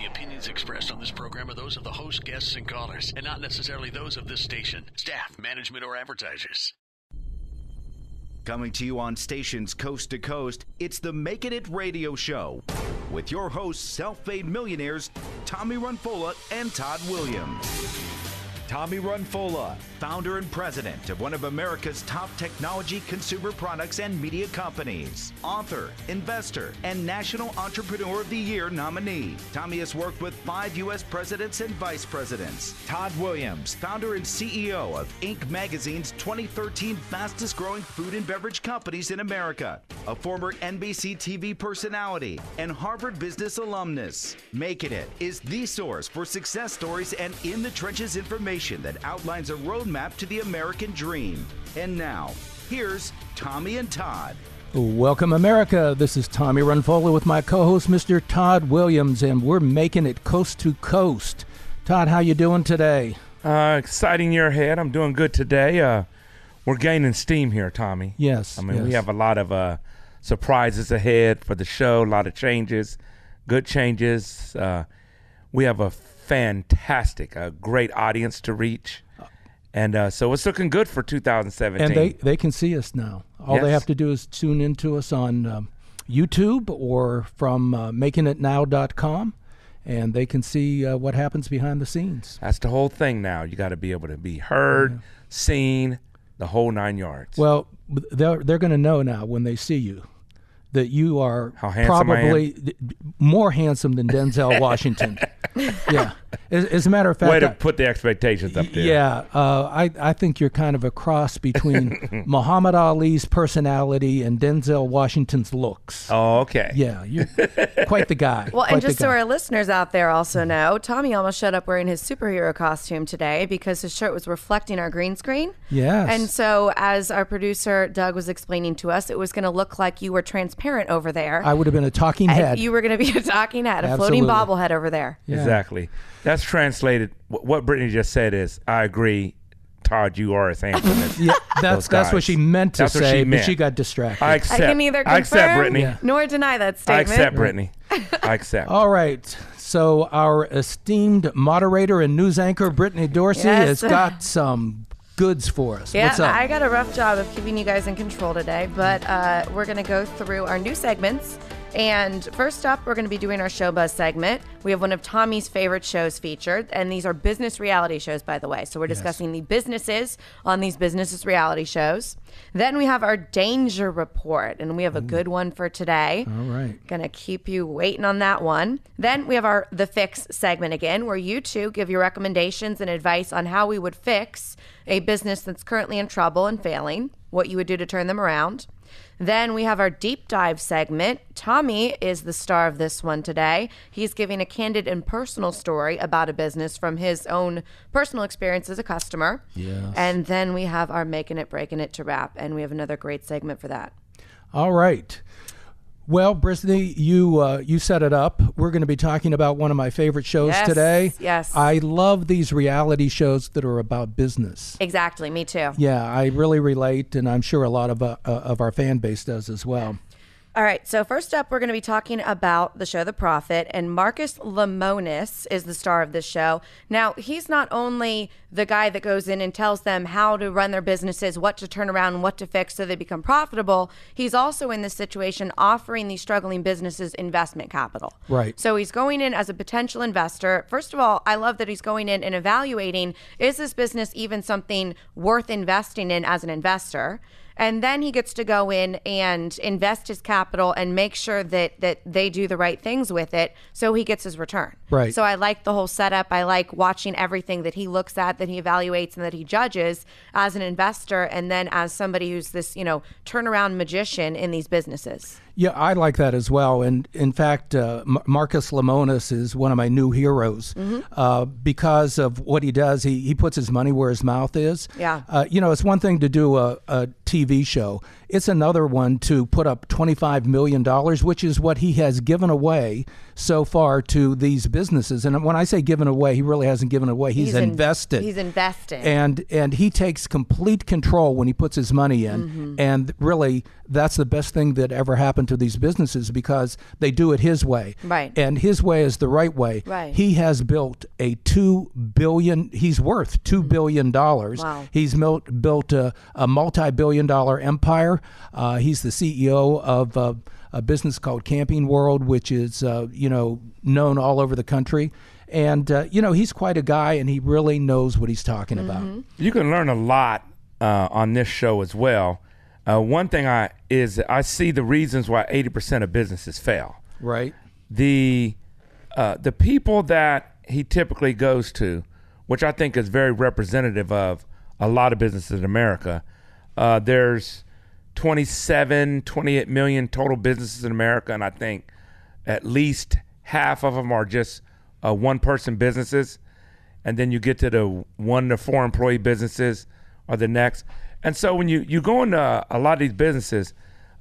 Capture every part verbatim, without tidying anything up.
The opinions expressed on this program are those of the host, guests, and callers, and not necessarily those of this station, staff, management, or advertisers. Coming to you on stations coast to coast, it's the Making It Radio Show with your hosts, self-made millionaires, Tommy Runfola and Todd Williams. Tommy Runfola, founder and president of one of America's top technology, consumer products, and media companies. Author, investor, and National Entrepreneur of the Year nominee. Tommy has worked with five U S presidents and vice presidents. Todd Williams, founder and C E O of Inc Magazine's twenty thirteen fastest growing food and beverage companies in America. A former N B C T V personality and Harvard Business alumnus. Making It is the source for success stories and in the trenches information that outlines a roadmap to the American dream. And now, here's Tommy and Todd. Welcome, America. This is Tommy Runfola with my co-host, Mister Todd Williams, and we're making it coast to coast. Todd, how you doing today? Uh, exciting year ahead. I'm doing good today. Uh, we're gaining steam here, Tommy. Yes. I mean, yes. We have a lot of uh, surprises ahead for the show, a lot of changes, good changes. Uh, we have a fantastic, a great audience to reach, and uh, so it's looking good for two thousand seventeen. And they, they can see us now. All yes. they have to do is tune into us on um, YouTube or from uh, Making It Now dot com, and they can see uh, what happens behind the scenes. That's the whole thing now. You got to be able to be heard, yeah. seen, the whole nine yards. Well, they're, they're going to know now when they see you that you are probably th more handsome than Denzel Washington. Yeah, as, as a matter of fact. Way to I, put the expectations up there. Yeah, uh, I, I think you're kind of a cross between Muhammad Ali's personality and Denzel Washington's looks. Oh, okay. Yeah, you're quite the guy. Well, and just so our listeners out there also know, Tommy almost showed up wearing his superhero costume today because his shirt was reflecting our green screen. Yes. And so as our producer, Doug, was explaining to us, it was going to look like you were transparent parent over there. I would have been a talking head. You were going to be a talking head, a Absolutely. Floating bobblehead over there. Yeah. Exactly. That's translated. What Brittany just said is, I agree, Todd, you are as handsome as yeah, that's, that's what she meant to that's say, she meant. But she got distracted. I, accept, I can neither confirm I accept Brittany. Yeah. nor deny that statement. I accept Brittany. I accept. All right. So our esteemed moderator and news anchor, Brittany Dorsey, yes. has got some goods for us. Yeah, What's up? I got a rough job of keeping you guys in control today, but uh, we're going to go through our new segments. And first up, we're going to be doing our Show Buzz segment. We have one of Tommy's favorite shows featured, and these are business reality shows, by the way. So we're yes. discussing the businesses on these businesses reality shows. Then we have our Danger Report, and we have a good one for today. All right. Going to keep you waiting on that one. Then we have our The Fix segment again, where you two give your recommendations and advice on how we would fix a business that's currently in trouble and failing, what you would do to turn them around. Then we have our Deep Dive segment. Tommy is the star of this one today. He's giving a candid and personal story about a business from his own personal experience as a customer. Yes. And then we have our Making It, Breaking It to wrap, and we have another great segment for that. All right. Well, Brittany, you uh, you set it up. We're going to be talking about one of my favorite shows yes, today. Yes. I love these reality shows that are about business. Exactly. Me too. Yeah, I really relate, and I'm sure a lot of, uh, of our fan base does as well. All right. So first up, we're going to be talking about the show The Profit, and Marcus Lemonis is the star of this show. Now, he's not only the guy that goes in and tells them how to run their businesses, what to turn around, and what to fix so they become profitable. He's also in this situation offering these struggling businesses investment capital. Right. So he's going in as a potential investor. First of all, I love that he's going in and evaluating, is this business even something worth investing in as an investor? And then he gets to go in and invest his capital and make sure that that they do the right things with it so he gets his return. Right. So I like the whole setup. I like watching everything that he looks at, that he evaluates, and that he judges as an investor, and then as somebody who's this, you know, turnaround magician in these businesses. Yeah, I like that as well. And in fact, uh, M Marcus Lemonis is one of my new heroes mm-hmm. uh, because of what he does. He, he puts his money where his mouth is. Yeah. Uh, you know, it's one thing to do a, a T V show. It's another one to put up twenty-five million dollars, which is what he has given away so far to these businesses. And when I say given away, he really hasn't given away. He's, he's invested. In, he's invested. And and he takes complete control when he puts his money in. Mm-hmm. And really, that's the best thing that ever happened to these businesses, because they do it his way. Right. And his way is the right way. Right. He has built a two billion dollars, he's worth two billion dollars. Wow. He's built, built a, a multi-billion dollar empire. Uh, he's the C E O of uh, a business called Camping World, which is, uh, you know, known all over the country. And, uh, you know, he's quite a guy, and he really knows what he's talking mm-hmm. about. You can learn a lot uh, on this show as well. Uh, one thing I is I see the reasons why eighty percent of businesses fail. Right. The, uh, the people that he typically goes to, which I think is very representative of a lot of businesses in America, uh, there's twenty-seven, twenty-eight million total businesses in America, and I think at least half of them are just uh, one-person businesses. And then you get to the one to four employee businesses or the next. And so when you, you go into a lot of these businesses,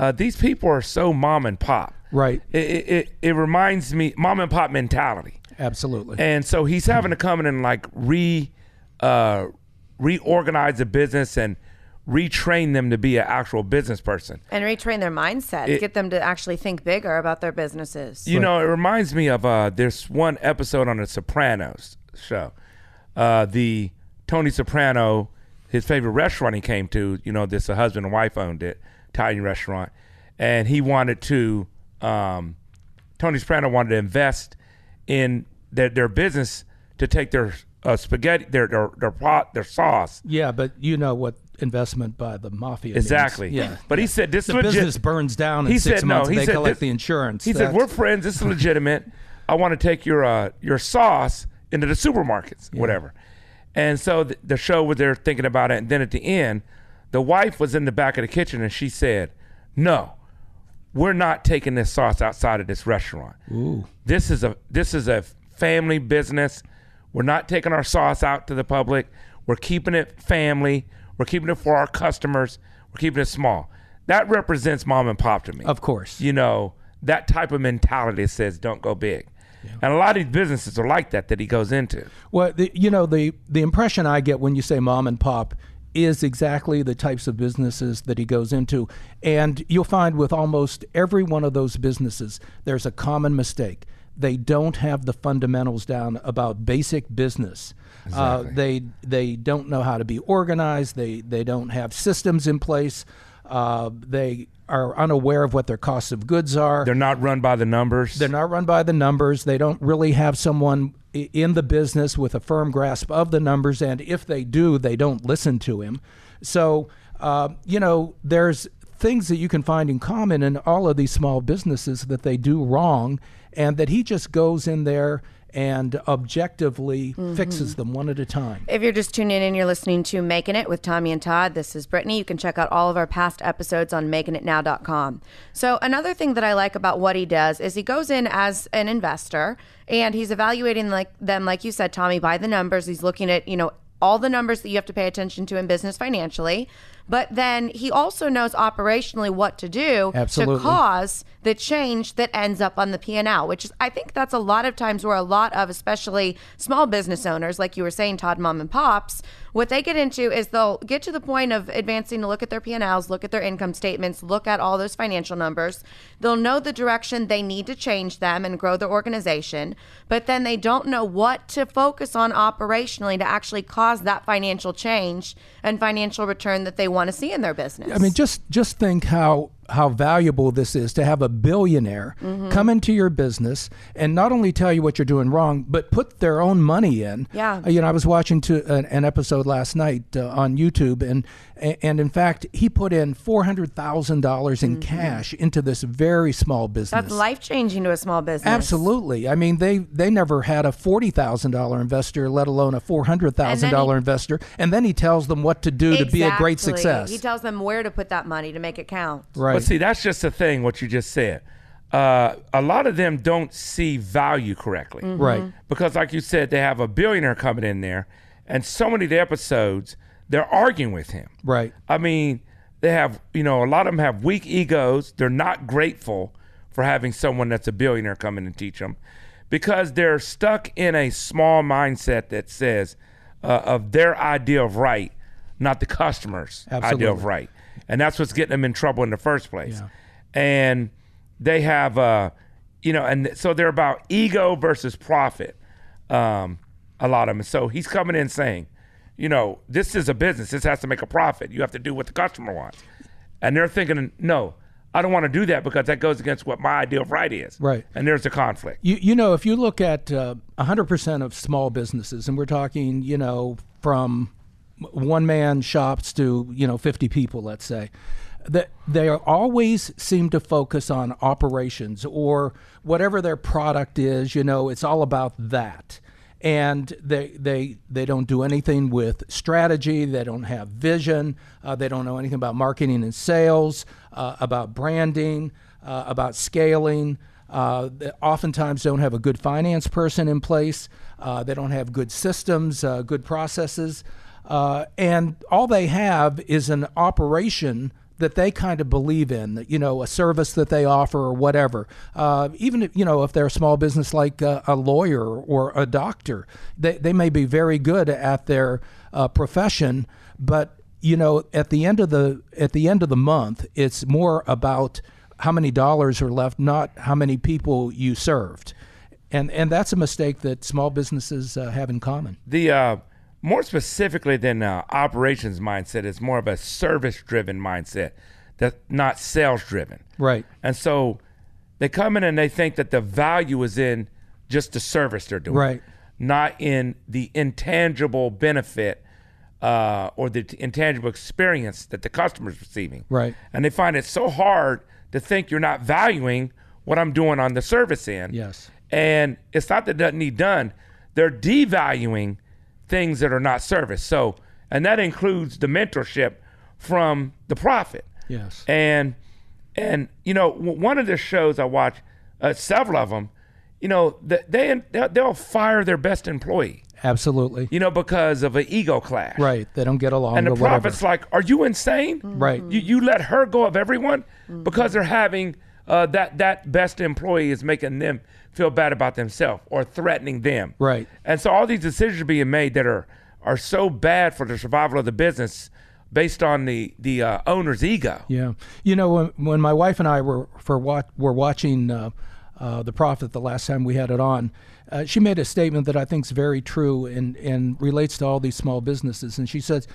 uh, these people are so mom and pop. Right. It, it, it reminds me, mom and pop mentality. Absolutely. And so he's having mm-hmm. to come in and like re uh, reorganize the business and retrain them to be an actual business person. And retrain their mindset, it, get them to actually think bigger about their businesses. You right. know, it reminds me of uh, this one episode on The Sopranos show. Uh, the Tony Soprano, his favorite restaurant he came to, you know, this a husband and wife owned it, Italian restaurant. And he wanted to, um, Tony Soprano wanted to invest in their, their business to take their uh, spaghetti, their, their, their pot, their sauce. Yeah, but you know what investment by the mafia exactly means. Yeah, but yeah. he said this the legit- business burns down in he six said, months no. he they said, collect this, the insurance he That's- said we're friends, this is legitimate. I want to take your uh your sauce into the supermarkets, yeah. whatever. And so the, the show was there thinking about it, and then at the end the wife was in the back of the kitchen and she said, no, we're not taking this sauce outside of this restaurant. Ooh. this is a this is a family business. We're not taking our sauce out to the public. We're keeping it family. We're keeping it for our customers. We're keeping it small. That represents mom and pop to me. Of course. You know, that type of mentality says don't go big. Yeah. And a lot of these businesses are like that, that he goes into. Well, the, you know, the, the impression I get when you say mom and pop is exactly the types of businesses that he goes into. And you'll find with almost every one of those businesses, there's a common mistake. They don't have the fundamentals down about basic business. Exactly. Uh, they they don't know how to be organized. They they don't have systems in place. Uh, they are unaware of what their costs of goods are. They're not run by the numbers. They're not run by the numbers. They don't really have someone in the business with a firm grasp of the numbers. And if they do, they don't listen to him. So, uh, you know, there's things that you can find in common in all of these small businesses that they do wrong, and that he just goes in there and objectively mm-hmm. fixes them one at a time. If you're just tuning in, you're listening to Making It with Tommy and Todd. This is Brittany. You can check out all of our past episodes on making it now dot com. So another thing that I like about what he does is he goes in as an investor, and he's evaluating like them, like you said, Tommy, by the numbers. He's looking at, you know, all the numbers that you have to pay attention to in business financially. But then he also knows operationally what to do Absolutely. To cause the change that ends up on the P and L, which is, I think that's a lot of times where a lot of, especially small business owners, like you were saying, Todd, mom and pops, what they get into is they'll get to the point of advancing to look at their P and Ls, look at their income statements, look at all those financial numbers. They'll know the direction they need to change them and grow their organization, but then they don't know what to focus on operationally to actually cause that financial change and financial return that they want. want to see in their business. I mean, just just think how how valuable this is to have a billionaire mm-hmm. come into your business and not only tell you what you're doing wrong, but put their own money in. Yeah. You know, I was watching to an, an episode last night uh, on YouTube, and and in fact, he put in four hundred thousand dollars in mm-hmm. cash into this very small business. That's life-changing to a small business. Absolutely. I mean, they, they never had a forty thousand dollars investor, let alone a four hundred thousand dollars investor, and then he tells them what to do exactly. to be a great success. He tells them where to put that money to make it count. Right. But see, that's just the thing, what you just said. Uh, a lot of them don't see value correctly. Mm-hmm. Right. Because like you said, they have a billionaire coming in there, and so many of the episodes, they're arguing with him. Right. I mean, they have, you know, a lot of them have weak egos. They're not grateful for having someone that's a billionaire come in and teach them, because they're stuck in a small mindset that says uh, of their idea of right, not the customer's Absolutely. idea of right. And that's what's getting them in trouble in the first place. Yeah. And they have, uh, you know, and so they're about ego versus profit, um, a lot of them. So he's coming in saying, you know, this is a business. This has to make a profit. You have to do what the customer wants. And they're thinking, no, I don't want to do that because that goes against what my idea of right is. Right. And there's a conflict. You, you know, if you look at uh, one hundred percent of small businesses, and we're talking, you know, from one-man shops to, you know, fifty people, let's say, that they are always seem to focus on operations or whatever their product is. You know, it's all about that. And they they they don't do anything with strategy. They don't have vision. Uh, they don't know anything about marketing and sales, uh, about branding, uh, about scaling. Uh, they oftentimes don't have a good finance person in place. Uh, they don't have good systems, uh, good processes, uh, and all they have is an operation that they kind of believe in, you know, a service that they offer or whatever. Uh, even, if, you know, if they're a small business like a, a lawyer or a doctor, they, they may be very good at their uh, profession, but, you know, at the end of the at the end of the month, it's more about how many dollars are left, not how many people you served. And, and that's a mistake that small businesses uh, have in common. The uh More specifically than uh, operations mindset, it's more of a service-driven mindset, that's not sales-driven. Right. And so they come in and they think that the value is in just the service they're doing, right, not in the intangible benefit uh, or the intangible experience that the customer's receiving. Right. And they find it so hard to think you're not valuing what I'm doing on the service end. Yes. And it's not that it doesn't need done. They're devaluing things that are not service. So, and that includes the mentorship from The Profit. Yes. And, and you know, one of the shows I watch, uh, several of them, you know, they, they'll fire their best employee. Absolutely. You know, because of an ego clash. Right. They don't get along. And The Profit's like, are you insane? Right. You, you let her go of everyone? Mm-hmm. Because they're having uh, that, that best employee is making them feel bad about themselves or threatening them. Right. And so all these decisions are being made that are are so bad for the survival of the business based on the the uh, owner's ego. Yeah. You know, when, when my wife and I were for what were watching uh, uh, The Profit the last time we had it on, uh, she made a statement that I think is very true and and relates to all these small businesses. And she says,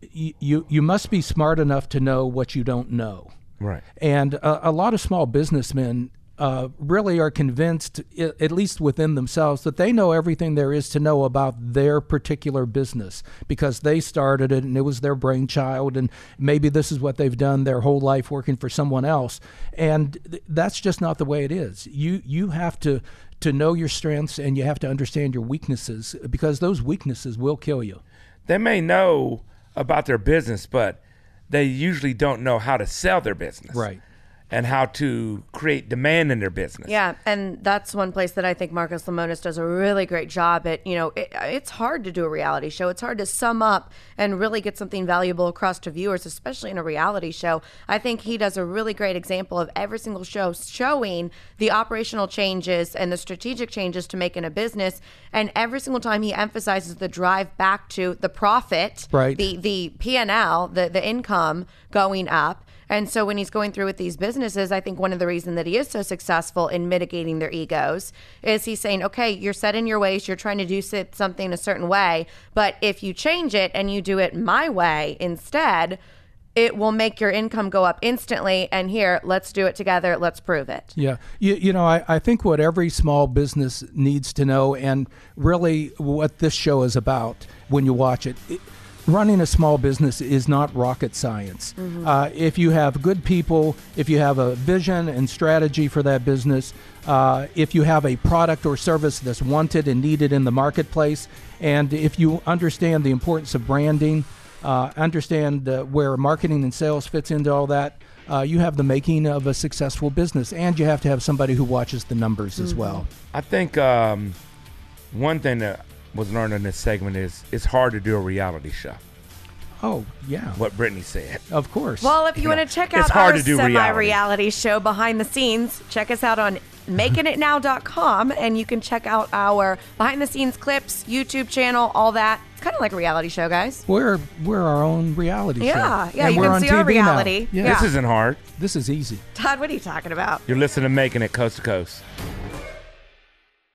you you must be smart enough to know what you don't know. Right. And uh, a lot of small businessmen Uh, really are convinced, at least within themselves, that they know everything there is to know about their particular business because they started it and it was their brainchild, and maybe this is what they've done their whole life working for someone else. And th that's just not the way it is. You you have to to know your strengths and you have to understand your weaknesses, because those weaknesses will kill you. They may know about their business, but they usually don't know how to sell their business. Right. And how to create demand in their business. Yeah, and that's one place that I think Marcus Lemonis does a really great job at. You know, it, it's hard to do a reality show. It's hard to sum up and really get something valuable across to viewers, especially in a reality show. I think he does a really great example of every single show showing the operational changes and the strategic changes to make in a business. And every single time he emphasizes the drive back to the profit, right, the, the P and L, the, the income going up. And so when he's going through with these businesses, I think one of the reasons that he is so successful in mitigating their egos is he's saying, okay, you're set in your ways, you're trying to do something a certain way, but if you change it and you do it my way instead, it will make your income go up instantly, and here, let's do it together, let's prove it. Yeah, you, you know, I, I think what every small business needs to know, and really what this show is about when you watch it, it running a small business is not rocket science. Mm-hmm. Uh, if you have good people, if you have a vision and strategy for that business, uh, if you have a product or service that's wanted and needed in the marketplace, and if you understand the importance of branding, uh, understand uh, where marketing and sales fits into all that, uh, you have the making of a successful business, and you have to have somebody who watches the numbers mm-hmm. as well. I think um, one thing that was learned in this segment is it's hard to do a reality show. Oh, yeah. What Brittany said. Of course. Well, if you, you want know, to check out our semi-reality show behind the scenes, check us out on making it now dot com, and you can check out our behind-the-scenes clips, YouTube channel, all that. It's kind of like a reality show, guys. We're we're our own reality yeah, show. Yeah, yeah. You can see T V our reality. Yeah. Yeah. This isn't hard. This is easy. Todd, what are you talking about? You're listening to Making It Coast to Coast.